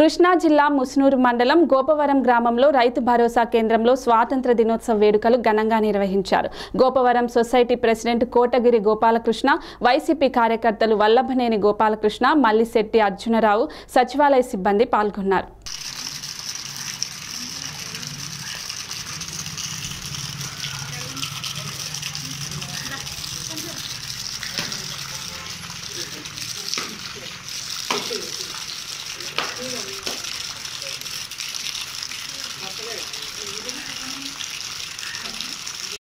కృష్ణా జిల్లా ముస్నూరు మండలం గోపవరం గ్రామంలో రైతు భరోసా కేంద్రంలో స్వాతంత్ర దినోత్సవ వేడుకలు ఘనంగా నిర్వహించారు. Gopavaram society president Kotagiri Gopalakrishna, YCP కార్యకర్తలు వల్లభనేని గోపాలకృష్ణ, మల్లిశెట్టి అర్జునరావు, సచివాలయ సిబ్బంది పాల్గొన్నారు.